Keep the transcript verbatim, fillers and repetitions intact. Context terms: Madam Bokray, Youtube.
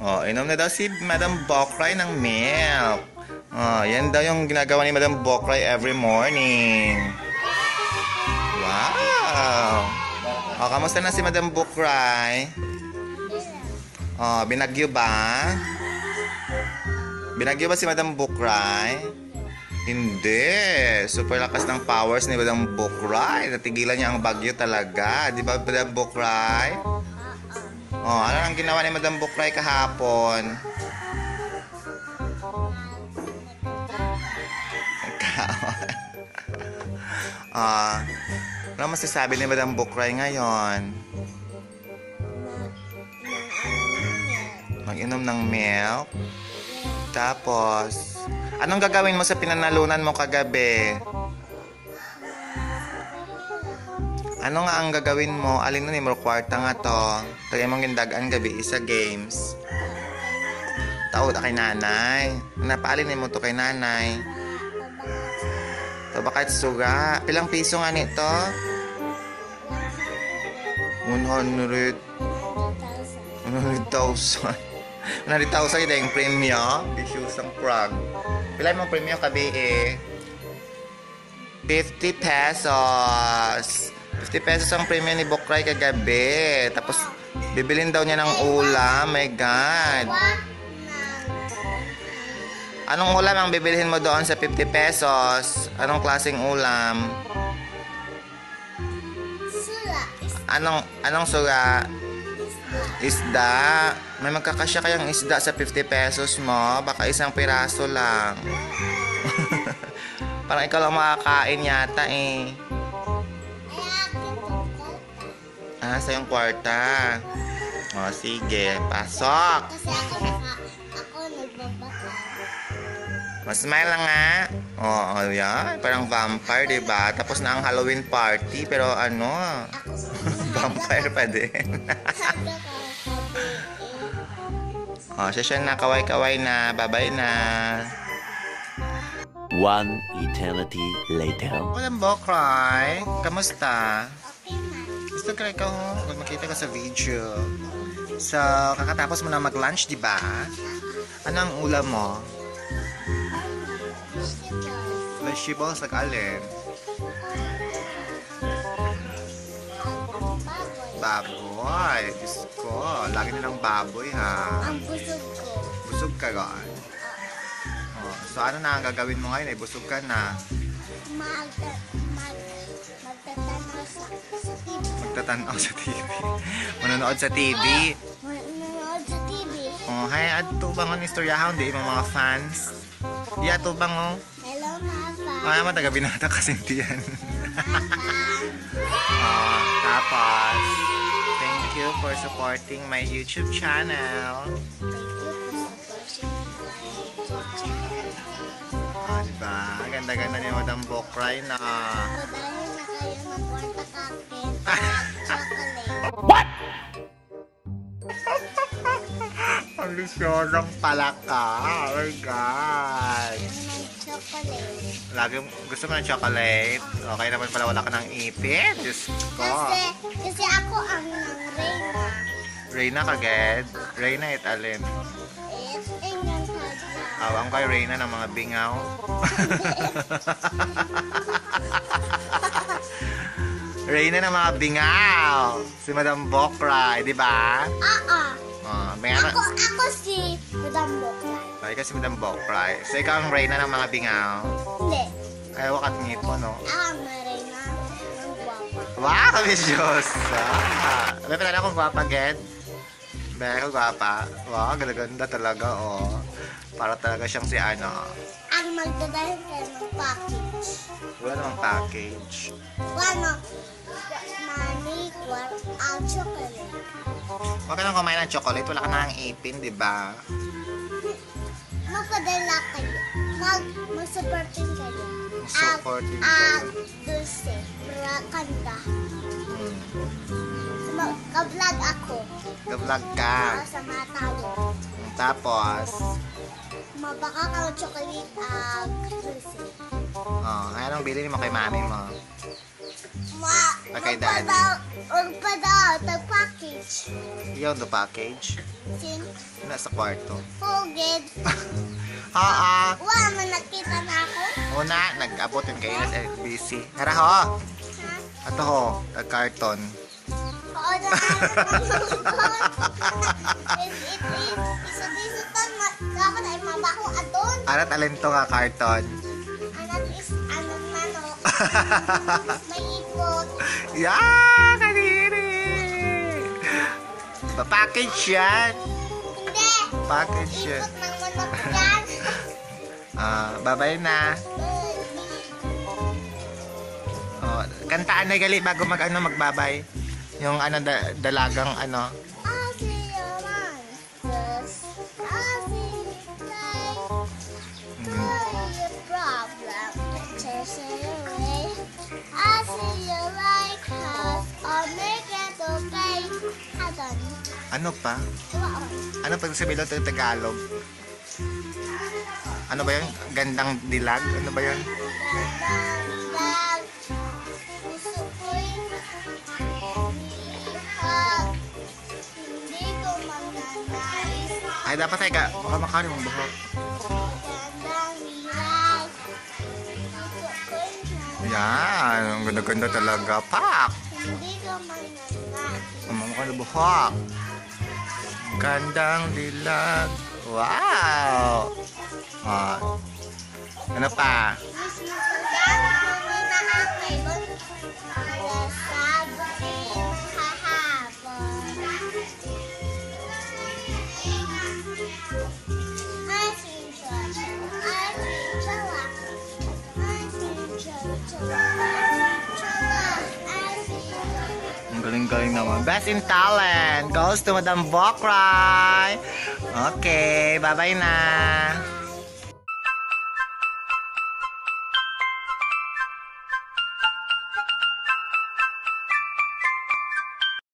Oh, inom na daw si Madam Bokray ng milk. Oh, yan daw yung ginagawa ni Madam Bokray every morning. Wow! Oh, kamusta na si Madam Bokray? Oh, binagyo ba? Binagyo ba si Madam Bokray? Hindi. Super lakas ng powers ni Madam Bokray. Natigilan niya ang bagyo talaga. Di ba, Madam Bokray? Oh, ano ang ginawa ni Madam Bokray kahapon? Ah, ano masasabi ni Madam Bokray ngayon? Mag-inom ng milk. Tapos, anong gagawin mo sa pinanalunan mo kagabi? Ano nga ang gagawin mo? Alin na ni mo kwarta nga to? Tagay mong gindagaan gabi isa games. Taod kay nanay. Napaalin mo to kay nanay. To bakit suga? Pilang piso nga nito? one hundred thousand. one hundred thousand. one hundred thousand ito yung premyo. Issues ng prag. Pilang mong premyo kabi eh. fifty pesos. fifty pesos ang premium ni Bokray kagabi. Tapos, bibilin daw niya ng ulam. My God. Anong ulam ang bibilhin mo doon sa fifty pesos? Anong klaseng ulam? Anong, anong suga? Isda. May magkakasya kayang isda sa fifty pesos mo? Baka isang piraso lang. Parang ikaw lang makakain yata eh. Ah, sa yung kwarta. O, sige. Pasok! Kasi ako naka, ako nagbabasa. Masmile lang nga. Oo, yan. Parang vampire, diba? Tapos na ang Halloween party, pero ano? Vampire pa din. O, siya siya na. Kaway-kaway na. Bye-bye na. One eternity later. Madam Bokray, kamusta? Gusto ka ikaw, huwag makita ka sa video. So, kakatapos mo na mag-lunch, diba? Ano ang ulam mo? Vegetables, nag-alin? Baboy, Diyos ko. Lagi nilang baboy, ha? Ang busog ko. Busog ka ron? Oh, so, ano na ang gagawin mo ngayon? Ay, busog ka na. Magtatanaw sa T V. Manonood sa T V. Manonood sa T V. Oh, hi, ato bang ang istoryahan di mga mga fans? Di ato bang oh. Hello, mama. Ay, mataga binata kasi diyan. Oh, tapos. Thank you for supporting my YouTube channel. Ah, diba? Ganda-ganda ni Madam Bokray na. What? Ang lisyonong pala ka. Oh my God. Lagi gusto mo ng chocolate? Okay naman pala wala ka ng ipin. Diyos ko. Kasi, kasi ako ang Reyna. Reyna kagad? Reyna it alin? It's England kagad. Awang kay Reyna ng mga bingaw. Reyna ng mga bingaw. Si Madam Bokray, di ba? Oo. Uh, ako, ako si Madam Bokray. Ay, kasi Madam Bokray. So, ikaw ang Reyna ng mga bingaw? Hindi. Kaya wakat ngipon, no? Ako ang Reyna ng guwapa. Wow, kami Diyos! May pala akong guwapa, Ged? May akong guwapa? Wow, ganda-ganda talaga, oh. Para talaga siyang si ano. Ang magdadahin kayo ng package. Wala namang package. Wala namang. Money, what? Ang chocolate. Huwag ka nang kumain ng chocolate. Wala ka na ang ipin, di ba? Magpadala kayo. Mag-supporting kayo. Mag-supporting kayo. Ang dulce. Para kanta. Ka-vlog ako. Ka-vlog ka. Sa mga tao. Tapos? Mabaka ka ng chocolate at dulce. Oh, anong bilhin mo kay mami mo? Pakai daan. The package. Yung the package? Sin? Nasa kwarto. Foged. Oo. Wow, nakita na ako. Una, nag-abot yun kayo sa L B C. Tara ho. Ato ho, the carton. Oo, na iso-isotan. Dapat ay mabaho aton. Arat alento nga carton. Arat is anong manok. May ipot. Yeah, kadiri. Pa-package yan. Hindi. Package yan. Ipot ng manok yan. Ah, babay na. Oh, kantaan na gali bago mag ano magbabay. Yung ano da, dalagang ano. I'll see you man. Yes. I'll see you today. All your problem. Chase it away. I'll see you like us. I'll make it okay. Adon. Ano pa? Ano pag sabi daw ng Tagalog? Ano ba yun? Gandang dilag? Ano ba yun? Gandang dilag. Gusto ko yun. Ay, dapat ay ka, baka makarin mong buhok. Yan, ang ganda-ganda talaga. Pak! Hindi ko mananag. Umang ka na buhok. Gandang dilag. Wow! Ah. Ano pa? Galing naman. Best in talent goes to Madam Bokray. Okay, bye-bye na.